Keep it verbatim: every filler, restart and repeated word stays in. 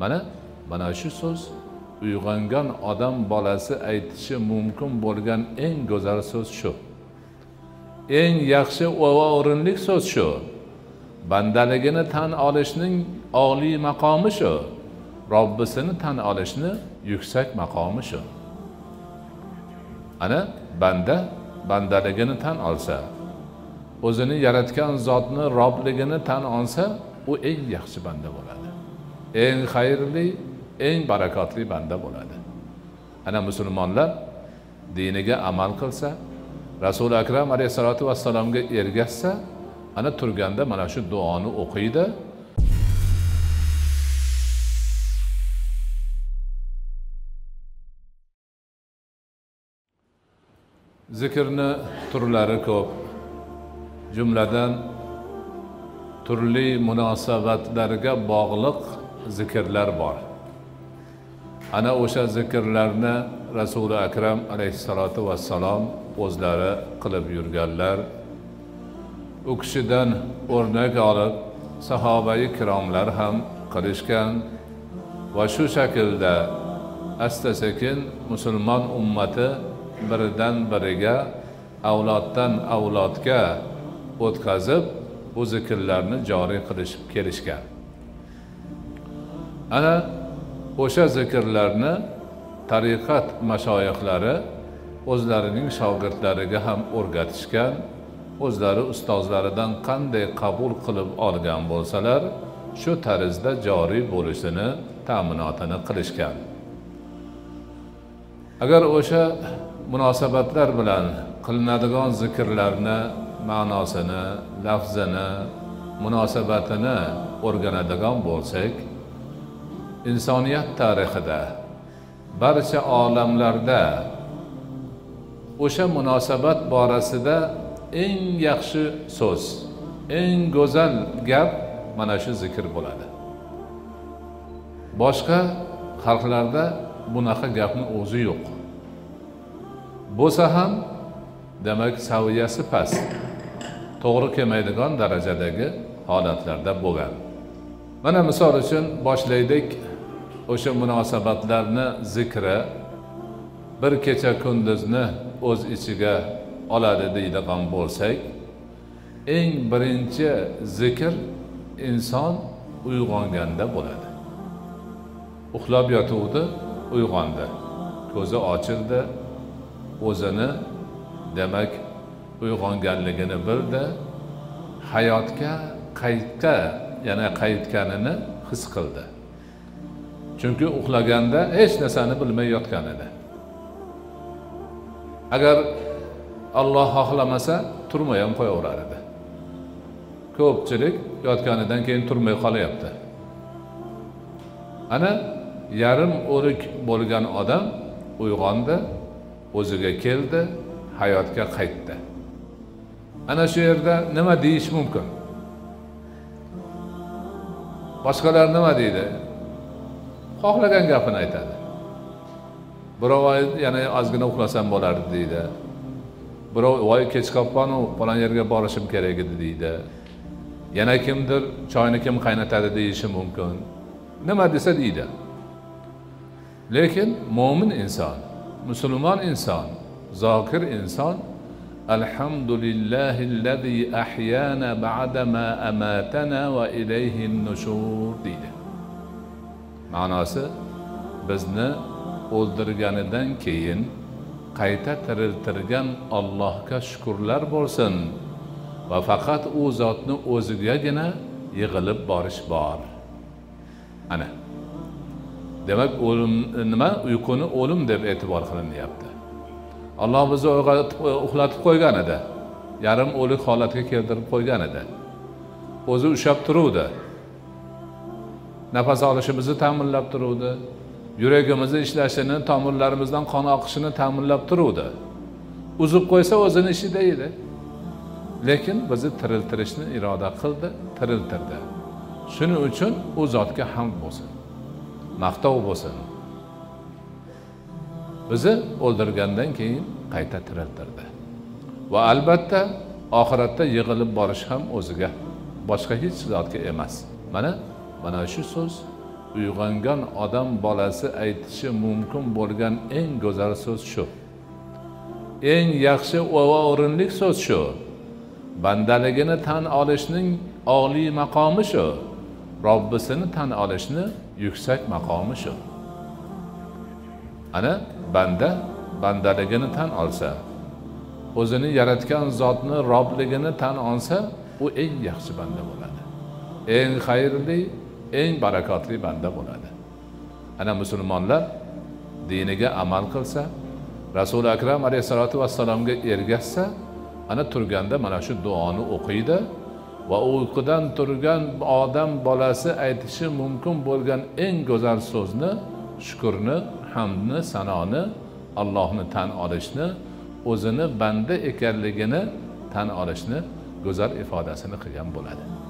Mana, mana shu söz, uyg'ongan adam balası aytishi mümkün bo'lgan en güzel söz şu. En yaxshi va o'rinli söz şu. Bandaligini tan olishning oliy maqomi şu. Robbisini tan olishni yuksak maqomi şu. Ana banda bandaligini tan olsa, o'zini yaratgan zotni robligini tan olsa, o en yaxshi banda bo'ladi. En hayırlı, en barakatli banda bo'ladi. Ana musulmonlar diniga amal qilsa, Rasul-i Akram aleyhissalatu vesselamga ergashsa, ana turganda mana shu duoni o'qiydi. Zikrni turlari ko'p. Jumladan turli munosabatlarga bog'liq zikrlar bor. Ana o'sha zikrlarni Rasuli Akram alayhissalatu vesselam o'zlari qilib yurganlar. U kishidan o'rnak olib sahobai kiromlar ham qilishgan va shu shaklda asta-sekin musulmon ummati biridan biriga, avloddan avlodga o'tkazib, bu zikrlarni joriy qilishib kelishgan. Ana o'sha zikrlarni tariqat mashoyihlari o'zlarining shogirdlariga ham o'rgatishgan, o'zlari ustozlaridan qanday qabul qilib olgan bo'lsalar, shu tarzda joriy bo'lishini ta'minotini qilishgan. Agar o'sha munosabatlar bilan qilinadigan zikrlarni ma'nosini, lafzini, munosabatini o'rganadigan bo'lsak, insoniyat tarixida barcha olamlarda o'sha munosabat borasida eng yaxshi so'z, eng go'zal gap mana shu zikr bo'ladi. Boshqa xalqlarda bunaqa gapni o'zi yo'q. Bo'lsa ham demak saviyasi past, to'g'ri kelmaydigan darajadagi holatlarda bo'lgan. Mana misol uchun boshlaydik o'sha munosabatlarni zikri bir kecha kunduzni o'z ichiga oladi deydigan bo'lsak, eng birinchi zikr inson uyg'onganda bo'ladi. Uxlab yotuvdi, uyg'ondi, ko'zi ochildi, o'zini demak uyg'onganligini bildi, hayotga qaytga, yana qaytganini his qildi. Chunki uxlaganda hech narsani bilmay yotgan edi. Agar Alloh xohlamasa turmay ham qo'yaverar edi. Ko'pchilik yotganidan keyin turmay qolyapti. Ana yarim o'rik bo'lgan odam uyg'ondi, o'ziga keldi, hayotga qaytdi. Ana shu yerda nima deyish mumkin? Boshqalar nima deydi? Xohlagan gapini aytadi. Birov yana ozgina uxlasam bo'lardi deydi. Birov voy kech qolibman, falon yerga borishim kerak edi deydi. Yana kimdir choyni kim qaynatadi deyishi mumkin. Nima desa deydi. Lekin mo'min inson, musulmon inson, zokir inson alhamdulillahillazi ahyana ba'dama amatana va ilayhi an-nushur deydi. Ma'nosi bizni o'ldirganidan keyin qayta tiriltirgan Allohga shukrlar bo'lsin va faqat u zotni o'zigagina yig'ilib borish bor. Ana demak, o'lim nima? Uyquni o'lim deb e'tibor qilinyapti. Alloh bizni uyg'otib, uxlatib qo'ygan edi. Yarim o'lik holatga keltirib qo'ygan edi. O'zi ushab turuvdi. Nafas olishimizni ta'minlab turuvdi. Yuragimizni ishlashini, tomirlarimizdan qon oqishini ta'minlab turuvdi. Uzib qo'ysa o'zini ishida edi. Lekin bizni tiriltirishni iroda qildi, tiriltirdi. Shuning uchun u zotga hamd bo'lsin, maqtov bo'lsin. Bizi o'ldirgandan keyin qayta tiriltirdi. Va albatta oxiratda yig'ilib borish ham o'ziga, boshqa hech zotga emas. Mana mana shu so'z uyg'ongan odam bolasi aytishi mumkin bo'lgan eng go'zal so'z shu. Eng yaxshi o'rinlik so'z shu. Bandaligini tan olishning oliy maqomi shu. Robbisini tan olishni yuksak maqomi shu. Ana banda bandaligini tan olsa, o'zini yaratgan zotni robligini tan olsa, u eng yaxshi banda bo'ladi. Eng xayrli, eng barakatli banda bo'ladi. Ana musulmonlar diniga amal qilsa, Rasul Akram alayhissalatu vassalomga ergashsa, ana turganda mana shu duoni o'qiydi va uyqudan turgan odam bolasi aytishi mumkin bo'lgan eng go'zal so'zni, shukrni, hamdni, sanoni, Allohni tan olishni, o'zini banda ekanligini tan olishni go'zal ifodasini qilgan bo'ladi.